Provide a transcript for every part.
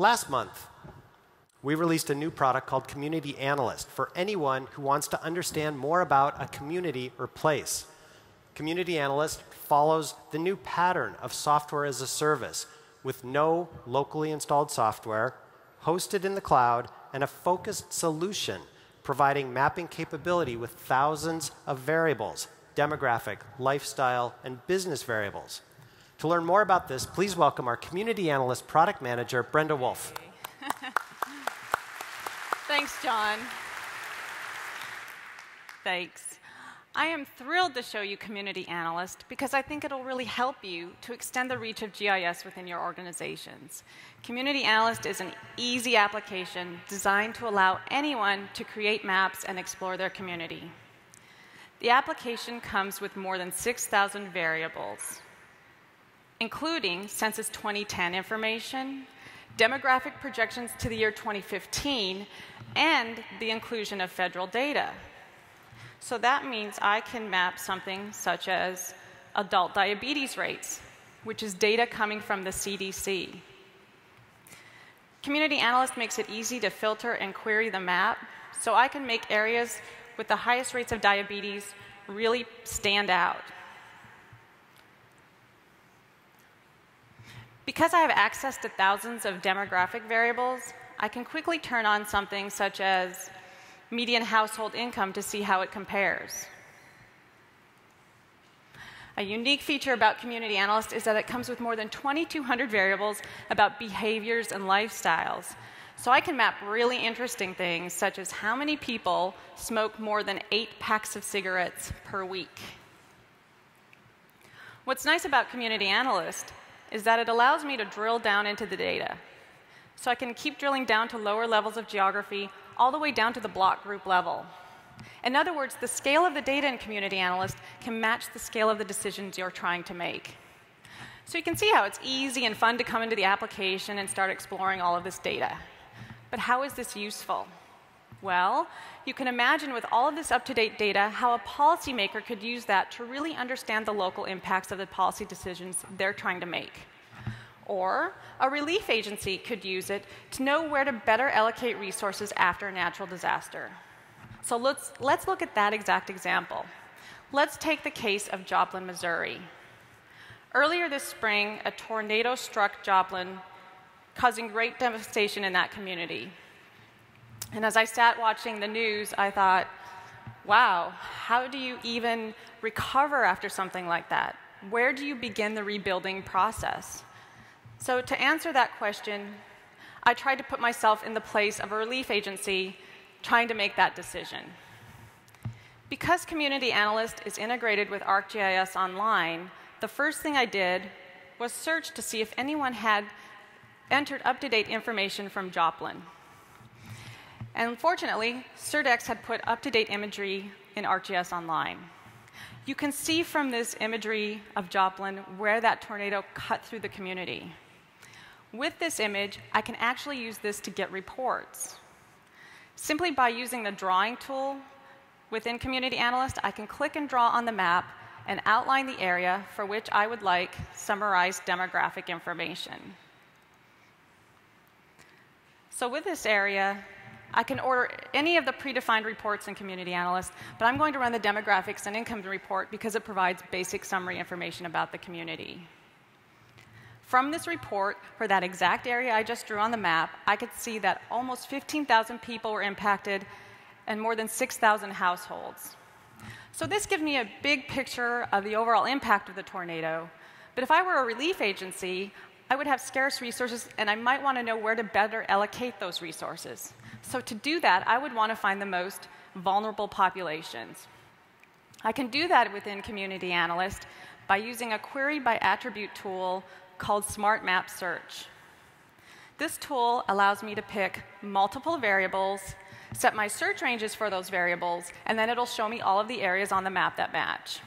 Last month, we released a new product called Community Analyst for anyone who wants to understand more about a community or place. Community Analyst follows the new pattern of software as a service with no locally installed software, hosted in the cloud, and a focused solution providing mapping capability with thousands of variables, demographic, lifestyle, and business variables. To learn more about this, please welcome our Community Analyst Product Manager, Brenda Wolfe. Thanks, John. Thanks. I am thrilled to show you Community Analyst because I think it'll really help you to extend the reach of GIS within your organizations. Community Analyst is an easy application designed to allow anyone to create maps and explore their community. The application comes with more than 6,000 variables, including Census 2010 information, demographic projections to the year 2015, and the inclusion of federal data. So that means I can map something such as adult diabetes rates, which is data coming from the CDC. Community Analyst makes it easy to filter and query the map, so I can make areas with the highest rates of diabetes really stand out. Because I have access to thousands of demographic variables, I can quickly turn on something such as median household income to see how it compares. A unique feature about Community Analyst is that it comes with more than 2,200 variables about behaviors and lifestyles. So I can map really interesting things such as how many people smoke more than 8 packs of cigarettes per week. What's nice about Community Analyst is that it allows me to drill down into the data. So I can keep drilling down to lower levels of geography, all the way down to the block group level. In other words, the scale of the data in Community Analyst can match the scale of the decisions you're trying to make. So you can see how it's easy and fun to come into the application and start exploring all of this data. But how is this useful? Well, you can imagine with all of this up-to-date data how a policymaker could use that to really understand the local impacts of the policy decisions they're trying to make. Or a relief agency could use it to know where to better allocate resources after a natural disaster. So let's look at that exact example. Let's take the case of Joplin, Missouri. Earlier this spring, a tornado struck Joplin, causing great devastation in that community. And as I sat watching the news, I thought, wow, how do you even recover after something like that? Where do you begin the rebuilding process? So to answer that question, I tried to put myself in the place of a relief agency trying to make that decision. Because Community Analyst is integrated with ArcGIS Online, the first thing I did was search to see if anyone had entered up-to-date information from Joplin. And unfortunately, Surdex had put up-to-date imagery in ArcGIS Online. You can see from this imagery of Joplin where that tornado cut through the community. With this image, I can actually use this to get reports. Simply by using the drawing tool within Community Analyst, I can click and draw on the map and outline the area for which I would like summarized demographic information. So with this area, I can order any of the predefined reports in Community Analyst, but I'm going to run the demographics and income report because it provides basic summary information about the community. From this report, for that exact area I just drew on the map, I could see that almost 15,000 people were impacted and more than 6,000 households. So this gives me a big picture of the overall impact of the tornado. But if I were a relief agency, I would have scarce resources, and I might want to know where to better allocate those resources. So to do that, I would want to find the most vulnerable populations. I can do that within Community Analyst by using a query by attribute tool called Smart Map Search. This tool allows me to pick multiple variables, set my search ranges for those variables, and then it'll show me all of the areas on the map that match.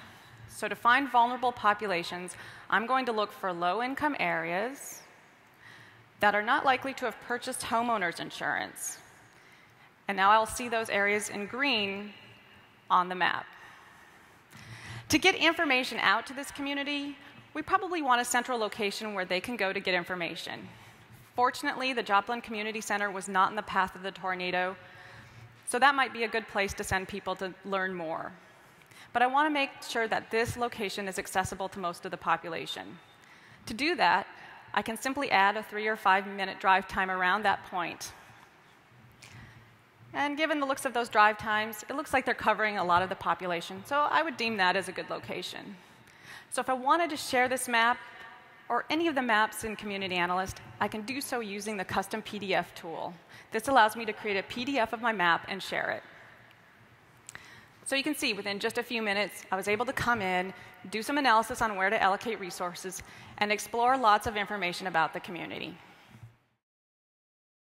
So to find vulnerable populations, I'm going to look for low-income areas that are not likely to have purchased homeowners insurance. And now I'll see those areas in green on the map. To get information out to this community, we probably want a central location where they can go to get information. Fortunately, the Joplin Community Center was not in the path of the tornado, so that might be a good place to send people to learn more. But I want to make sure that this location is accessible to most of the population. To do that, I can simply add a 3 or 5 minute drive time around that point. And given the looks of those drive times, it looks like they're covering a lot of the population, so I would deem that as a good location. So if I wanted to share this map, or any of the maps in Community Analyst, I can do so using the custom PDF tool. This allows me to create a PDF of my map and share it. So you can see, within just a few minutes, I was able to come in, do some analysis on where to allocate resources, and explore lots of information about the community.